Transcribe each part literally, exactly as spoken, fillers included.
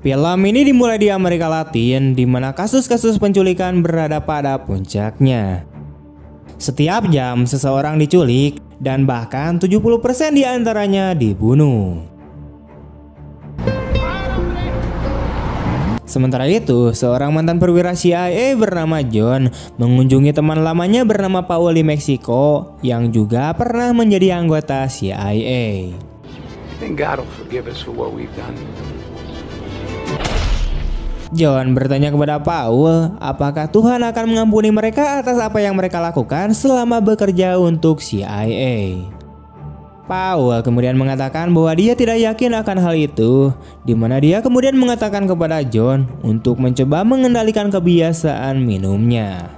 Film ini dimulai di Amerika Latin, di mana kasus-kasus penculikan berada pada puncaknya. Setiap jam seseorang diculik dan bahkan tujuh puluh persen diantaranya dibunuh. Sementara itu, seorang mantan perwira C I A bernama John mengunjungi teman lamanya bernama Paul di Meksiko yang juga pernah menjadi anggota C I A. John bertanya kepada Paul, apakah Tuhan akan mengampuni mereka atas apa yang mereka lakukan selama bekerja untuk C I A. Paul kemudian mengatakan bahwa dia tidak yakin akan hal itu, di mana dia kemudian mengatakan kepada John untuk mencoba mengendalikan kebiasaan minumnya.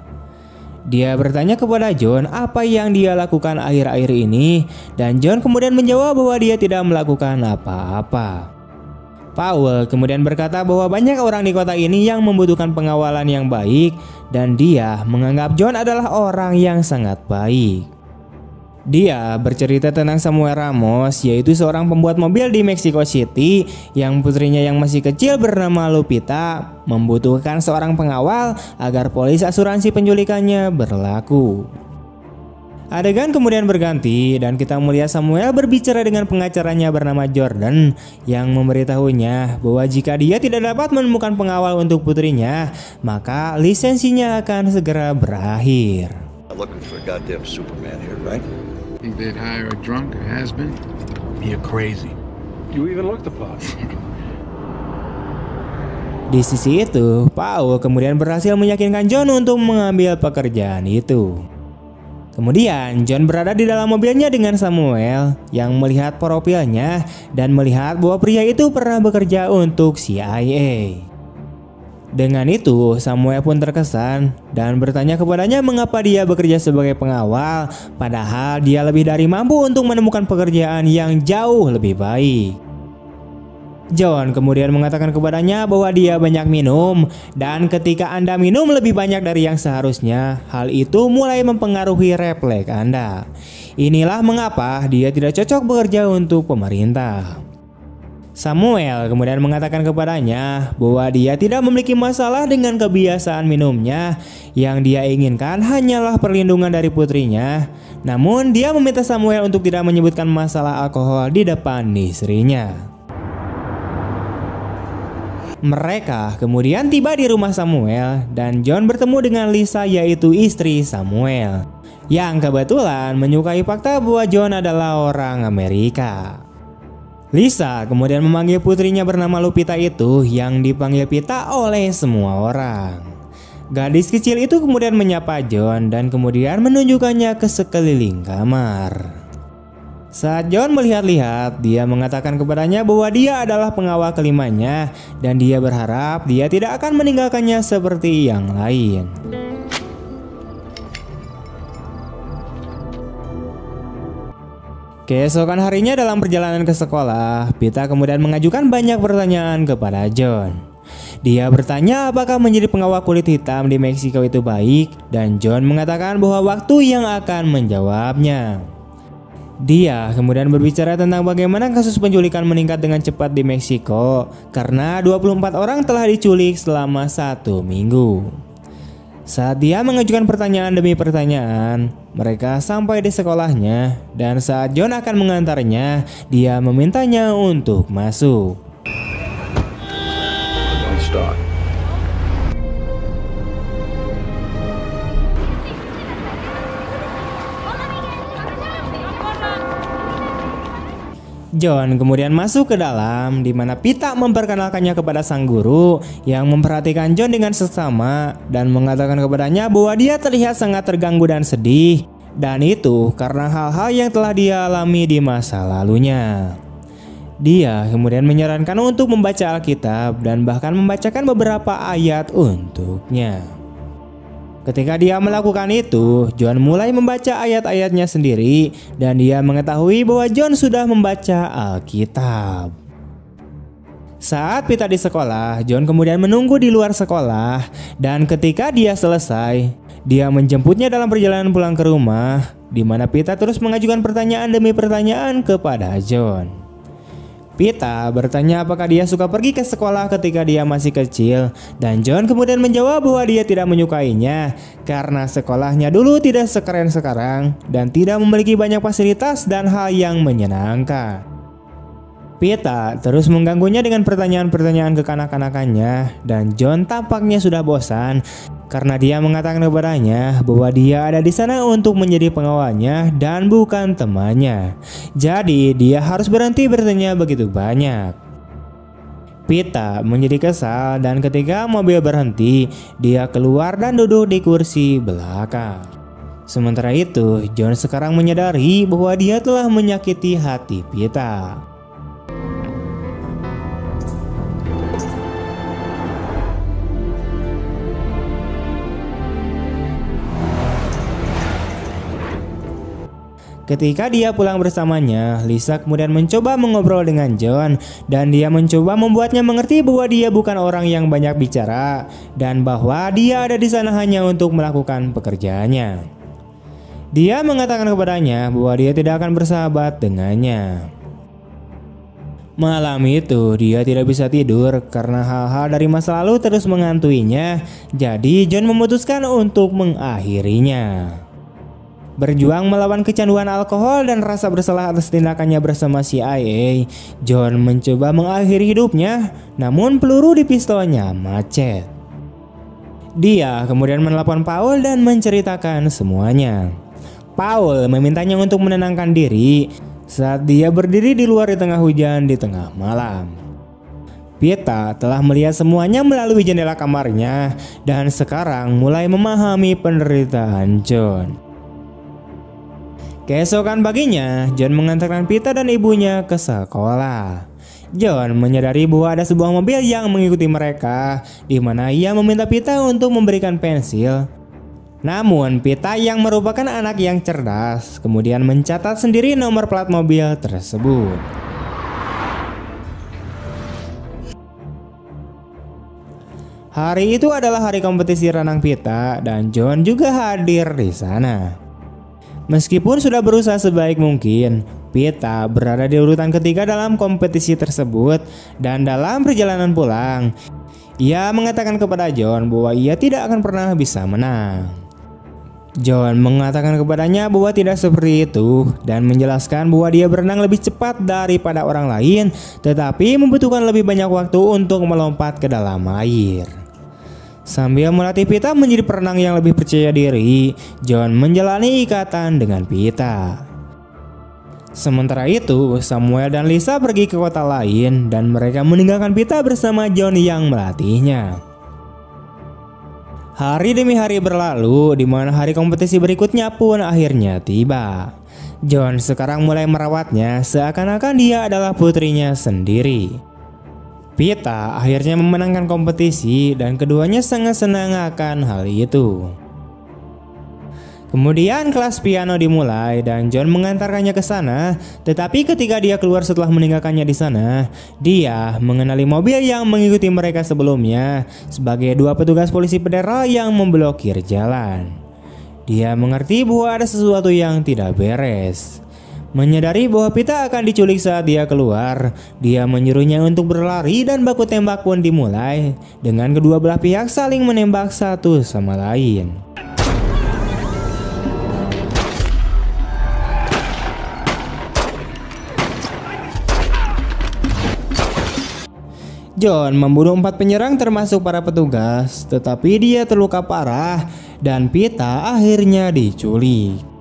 Dia bertanya kepada John apa yang dia lakukan akhir-akhir ini, dan John kemudian menjawab bahwa dia tidak melakukan apa-apa. Paul kemudian berkata bahwa banyak orang di kota ini yang membutuhkan pengawalan yang baik, dan dia menganggap John adalah orang yang sangat baik. Dia bercerita tentang Samuel Ramos, yaitu seorang pembuat mobil di Mexico City yang putrinya yang masih kecil bernama Lupita membutuhkan seorang pengawal agar polis asuransi penculikannya berlaku. Adegan kemudian berganti dan kita melihat Samuel berbicara dengan pengacaranya bernama Jordan yang memberitahunya bahwa jika dia tidak dapat menemukan pengawal untuk putrinya, maka lisensinya akan segera berakhir. Di sisi itu, Paul kemudian berhasil meyakinkan John untuk mengambil pekerjaan itu. Kemudian John berada di dalam mobilnya dengan Samuel yang melihat profilnya dan melihat bahwa pria itu pernah bekerja untuk C I A. Dengan itu Samuel pun terkesan dan bertanya kepadanya mengapa dia bekerja sebagai pengawal padahal dia lebih dari mampu untuk menemukan pekerjaan yang jauh lebih baik. John kemudian mengatakan kepadanya bahwa dia banyak minum, dan ketika Anda minum lebih banyak dari yang seharusnya, hal itu mulai mempengaruhi refleks Anda. Inilah mengapa dia tidak cocok bekerja untuk pemerintah. Samuel kemudian mengatakan kepadanya bahwa dia tidak memiliki masalah dengan kebiasaan minumnya, yang dia inginkan hanyalah perlindungan dari putrinya. Namun dia meminta Samuel untuk tidak menyebutkan masalah alkohol di depan istrinya. Mereka kemudian tiba di rumah Samuel dan John bertemu dengan Lisa yaitu istri Samuel yang kebetulan menyukai fakta bahwa John adalah orang Amerika. Lisa kemudian memanggil putrinya bernama Lupita itu yang dipanggil Pita oleh semua orang. Gadis kecil itu kemudian menyapa John dan kemudian menunjukkannya ke sekeliling kamar. Saat John melihat-lihat, dia mengatakan kepadanya bahwa dia adalah pengawal kelimanya dan dia berharap dia tidak akan meninggalkannya seperti yang lain. Keesokan harinya dalam perjalanan ke sekolah, Pita kemudian mengajukan banyak pertanyaan kepada John. Dia bertanya apakah menjadi pengawal kulit hitam di Meksiko itu baik dan John mengatakan bahwa waktu yang akan menjawabnya. Dia kemudian berbicara tentang bagaimana kasus penculikan meningkat dengan cepat di Meksiko karena dua puluh empat orang telah diculik selama satu minggu. Saat dia mengajukan pertanyaan demi pertanyaan, mereka sampai di sekolahnya dan saat John akan mengantarnya, dia memintanya untuk masuk. John kemudian masuk ke dalam di mana Pita memperkenalkannya kepada sang guru yang memperhatikan John dengan seksama dan mengatakan kepadanya bahwa dia terlihat sangat terganggu dan sedih dan itu karena hal-hal yang telah dia alami di masa lalunya. Dia kemudian menyarankan untuk membaca Alkitab dan bahkan membacakan beberapa ayat untuknya. Ketika dia melakukan itu, John mulai membaca ayat-ayatnya sendiri dan dia mengetahui bahwa John sudah membaca Alkitab. Saat Pita di sekolah, John kemudian menunggu di luar sekolah dan ketika dia selesai, dia menjemputnya dalam perjalanan pulang ke rumah di mana Pita terus mengajukan pertanyaan demi pertanyaan kepada John. Pita bertanya apakah dia suka pergi ke sekolah ketika dia masih kecil, dan John kemudian menjawab bahwa dia tidak menyukainya karena sekolahnya dulu tidak sekeren sekarang dan tidak memiliki banyak fasilitas dan hal yang menyenangkan. Pita terus mengganggunya dengan pertanyaan-pertanyaan kekanak-kanakannya, dan John tampaknya sudah bosan karena dia mengatakan kepadanya bahwa dia ada di sana untuk menjadi pengawalnya dan bukan temannya. Jadi dia harus berhenti bertanya begitu banyak. Pita menjadi kesal, dan ketika mobil berhenti, dia keluar dan duduk di kursi belakang. Sementara itu, John sekarang menyadari bahwa dia telah menyakiti hati Pita. Ketika dia pulang bersamanya, Lisa kemudian mencoba mengobrol dengan John, dan dia mencoba membuatnya mengerti bahwa dia bukan orang yang banyak bicara dan bahwa dia ada di sana hanya untuk melakukan pekerjaannya. Dia mengatakan kepadanya bahwa dia tidak akan bersahabat dengannya. Malam itu dia tidak bisa tidur karena hal-hal dari masa lalu terus mengantuinya, jadi John memutuskan untuk mengakhirinya. Berjuang melawan kecanduan alkohol dan rasa bersalah atas tindakannya bersama C I A, John mencoba mengakhiri hidupnya, namun peluru di pistolnya macet. Dia kemudian menelpon Paul dan menceritakan semuanya. Paul memintanya untuk menenangkan diri saat dia berdiri di luar di tengah hujan di tengah malam. Pita telah melihat semuanya melalui jendela kamarnya dan sekarang mulai memahami penderitaan John. Keesokan paginya, John mengantarkan Pita dan ibunya ke sekolah. John menyadari bahwa ada sebuah mobil yang mengikuti mereka, di mana ia meminta Pita untuk memberikan pensil. Namun, Pita yang merupakan anak yang cerdas kemudian mencatat sendiri nomor plat mobil tersebut. Hari itu adalah hari kompetisi renang Pita, dan John juga hadir di sana. Meskipun sudah berusaha sebaik mungkin, Pita berada di urutan ketiga dalam kompetisi tersebut, dan dalam perjalanan pulang, ia mengatakan kepada John bahwa ia tidak akan pernah bisa menang. John mengatakan kepadanya bahwa tidak seperti itu, dan menjelaskan bahwa dia berenang lebih cepat daripada orang lain, tetapi membutuhkan lebih banyak waktu untuk melompat ke dalam air. Sambil melatih Pita menjadi perenang yang lebih percaya diri, John menjalani ikatan dengan Pita. Sementara itu, Samuel dan Lisa pergi ke kota lain dan mereka meninggalkan Pita bersama John yang melatihnya. Hari demi hari berlalu, di mana hari kompetisi berikutnya pun akhirnya tiba. John sekarang mulai merawatnya seakan-akan dia adalah putrinya sendiri. Pita akhirnya memenangkan kompetisi dan keduanya sangat senang akan hal itu. Kemudian kelas piano dimulai dan John mengantarkannya ke sana, tetapi ketika dia keluar setelah meninggalkannya di sana, dia mengenali mobil yang mengikuti mereka sebelumnya sebagai dua petugas polisi federal yang memblokir jalan. Dia mengerti bahwa ada sesuatu yang tidak beres. Menyadari bahwa Pita akan diculik saat dia keluar, dia menyuruhnya untuk berlari dan baku tembak pun dimulai dengan kedua belah pihak saling menembak satu sama lain. John membunuh empat penyerang termasuk para petugas, tetapi dia terluka parah dan Pita akhirnya diculik.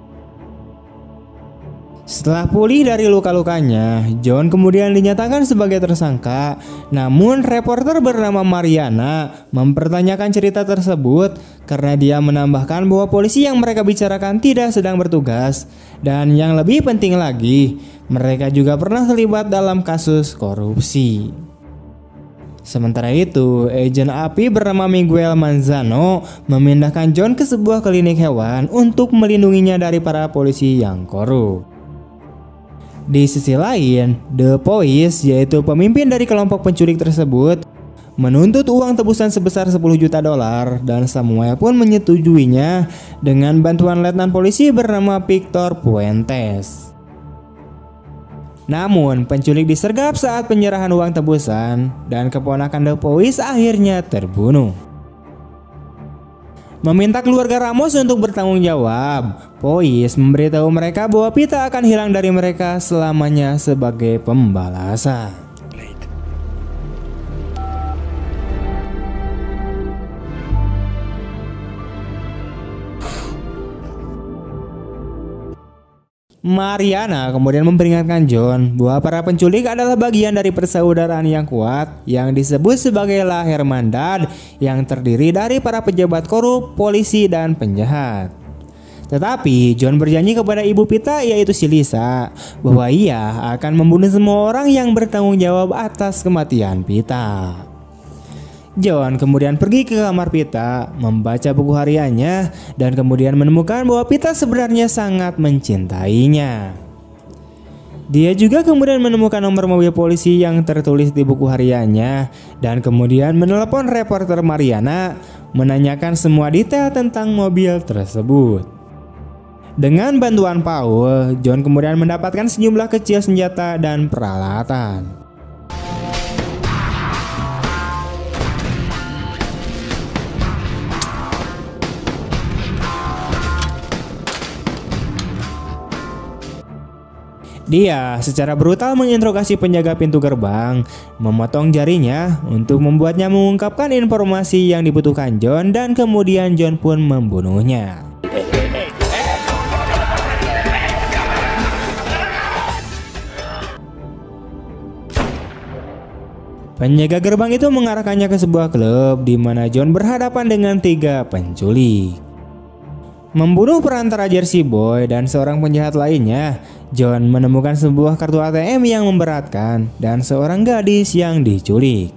Setelah pulih dari luka-lukanya, John kemudian dinyatakan sebagai tersangka. Namun reporter bernama Mariana mempertanyakan cerita tersebut karena dia menambahkan bahwa polisi yang mereka bicarakan tidak sedang bertugas. Dan yang lebih penting lagi, mereka juga pernah terlibat dalam kasus korupsi. Sementara itu, agen api bernama Miguel Manzano memindahkan John ke sebuah klinik hewan untuk melindunginya dari para polisi yang korup. Di sisi lain, The Voice, yaitu pemimpin dari kelompok penculik tersebut, menuntut uang tebusan sebesar sepuluh juta dolar, dan Samuel pun menyetujuinya dengan bantuan letnan polisi bernama Victor Puentes. Namun penculik disergap saat penyerahan uang tebusan dan keponakan Depois akhirnya terbunuh. Meminta keluarga Ramos untuk bertanggung jawab, Pois memberitahu mereka bahwa Pita akan hilang dari mereka selamanya sebagai pembalasan. Mariana kemudian memperingatkan John bahwa para penculik adalah bagian dari persaudaraan yang kuat yang disebut sebagai La Hermandad yang terdiri dari para pejabat korup, polisi, dan penjahat. Tetapi John berjanji kepada ibu Pita, yaitu si Lisa, bahwa ia akan membunuh semua orang yang bertanggung jawab atas kematian Pita. John kemudian pergi ke kamar Pita, membaca buku hariannya, dan kemudian menemukan bahwa Pita sebenarnya sangat mencintainya. Dia juga kemudian menemukan nomor mobil polisi yang tertulis di buku hariannya, dan kemudian menelepon reporter Mariana, menanyakan semua detail tentang mobil tersebut. Dengan bantuan Paul, John kemudian mendapatkan sejumlah kecil senjata dan peralatan. Dia secara brutal menginterogasi penjaga pintu gerbang, memotong jarinya untuk membuatnya mengungkapkan informasi yang dibutuhkan John, dan kemudian John pun membunuhnya. Penjaga gerbang itu mengarahkannya ke sebuah klub di mana John berhadapan dengan tiga penculik. Membunuh perantara Jersey Boy dan seorang penjahat lainnya, John menemukan sebuah kartu A T M yang memberatkan dan seorang gadis yang diculik.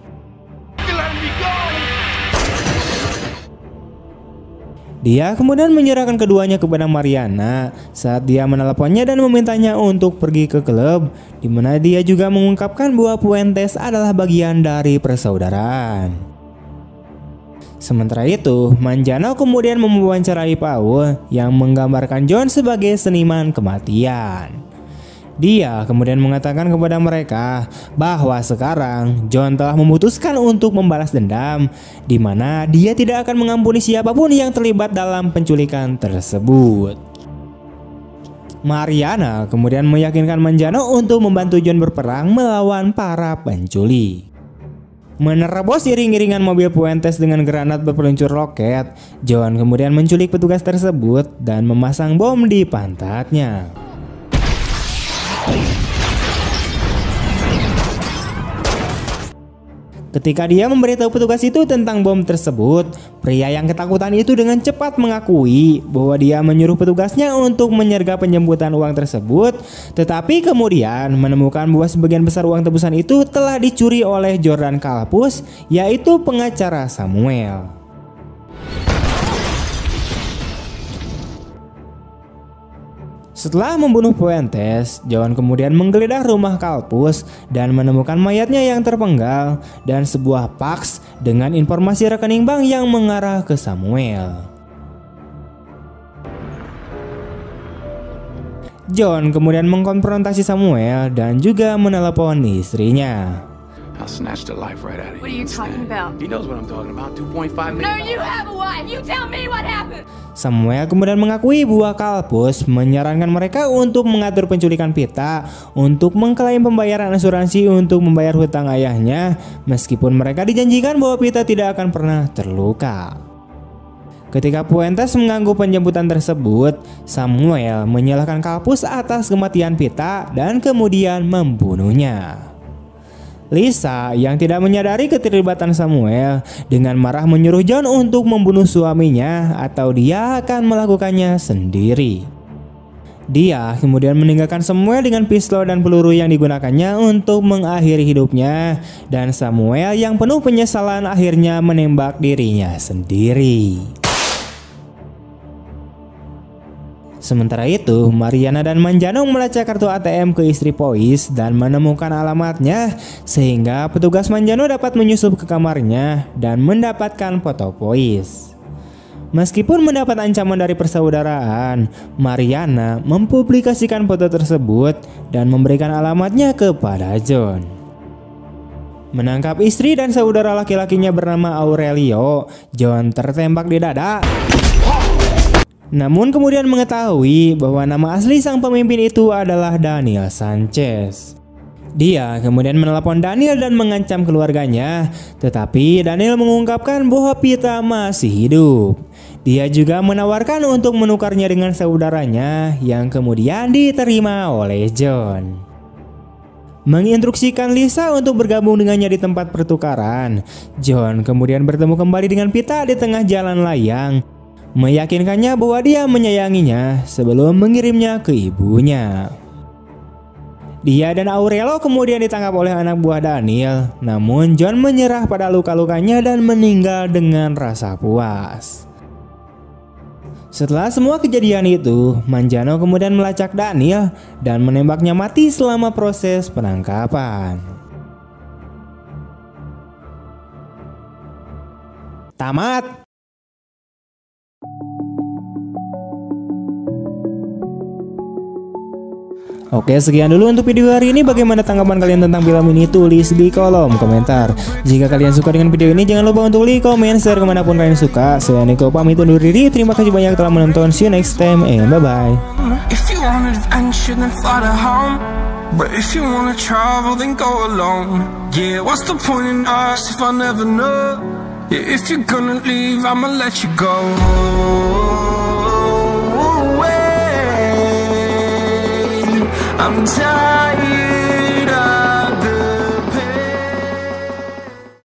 Dia kemudian menyerahkan keduanya kepada Mariana saat dia meneleponnya dan memintanya untuk pergi ke klub, di mana dia juga mengungkapkan bahwa Fuentes adalah bagian dari persaudaraan. Sementara itu, Manjano kemudian mewawancarai Paul yang menggambarkan John sebagai seniman kematian. Dia kemudian mengatakan kepada mereka bahwa sekarang John telah memutuskan untuk membalas dendam, di mana dia tidak akan mengampuni siapapun yang terlibat dalam penculikan tersebut. Mariana kemudian meyakinkan Manjano untuk membantu John berperang melawan para penculik. Menerobos iring-iringan mobil Fuentes dengan granat berpeluncur roket, John kemudian menculik petugas tersebut dan memasang bom di pantatnya. Ketika dia memberitahu petugas itu tentang bom tersebut, pria yang ketakutan itu dengan cepat mengakui bahwa dia menyuruh petugasnya untuk menyergap penjemputan uang tersebut, tetapi kemudian menemukan bahwa sebagian besar uang tebusan itu telah dicuri oleh Jordan Kalpus, yaitu pengacara Samuel. Setelah membunuh Fuentes, John kemudian menggeledah rumah Kalpus dan menemukan mayatnya yang terpenggal dan sebuah fax dengan informasi rekening bank yang mengarah ke Samuel. John kemudian mengkonfrontasi Samuel dan juga menelepon istrinya. I'll snatch the life right out of you. What are you talking about? He knows what I'm talking about. two point five million. No, you have a wife. You tell me what happened. Samuel kemudian mengakui bahwa Kalpus menyarankan mereka untuk mengatur penculikan Pita untuk mengklaim pembayaran asuransi untuk membayar hutang ayahnya, meskipun mereka dijanjikan bahwa Pita tidak akan pernah terluka. Ketika Fuentes mengganggu penjemputan tersebut, Samuel menyalahkan Kalpus atas kematian Pita dan kemudian membunuhnya. Lisa yang tidak menyadari keterlibatan Samuel dengan marah menyuruh John untuk membunuh suaminya atau dia akan melakukannya sendiri. Dia kemudian meninggalkan Samuel dengan pistol dan peluru yang digunakannya untuk mengakhiri hidupnya, dan Samuel yang penuh penyesalan akhirnya menembak dirinya sendiri. Sementara itu, Mariana dan Manjano melacak kartu A T M ke istri Pois dan menemukan alamatnya, sehingga petugas Manjano dapat menyusup ke kamarnya dan mendapatkan foto Pois. Meskipun mendapat ancaman dari persaudaraan, Mariana mempublikasikan foto tersebut dan memberikan alamatnya kepada John. Menangkap istri dan saudara laki-lakinya bernama Aurelio, John tertembak di dada. Namun kemudian mengetahui bahwa nama asli sang pemimpin itu adalah Daniel Sanchez. Dia kemudian menelepon Daniel dan mengancam keluarganya, tetapi Daniel mengungkapkan bahwa Pita masih hidup. Dia juga menawarkan untuk menukarnya dengan saudaranya yang kemudian diterima oleh John. Menginstruksikan Lisa untuk bergabung dengannya di tempat pertukaran, John kemudian bertemu kembali dengan Pita di tengah jalan layang, meyakinkannya bahwa dia menyayanginya sebelum mengirimnya ke ibunya. Dia dan Aurelio kemudian ditangkap oleh anak buah Daniel, namun John menyerah pada luka-lukanya dan meninggal dengan rasa puas. Setelah semua kejadian itu, Manjano kemudian melacak Daniel dan menembaknya mati selama proses penangkapan. Tamat. Oke, sekian dulu untuk video hari ini. Bagaimana tanggapan kalian tentang film ini? Tulis di kolom komentar. Jika kalian suka dengan video ini, jangan lupa untuk like, comment, share kemanapun kalian suka. Saya Niko pamit undur diri. Terima kasih banyak telah menonton. See you next time and bye-bye. I'm tired.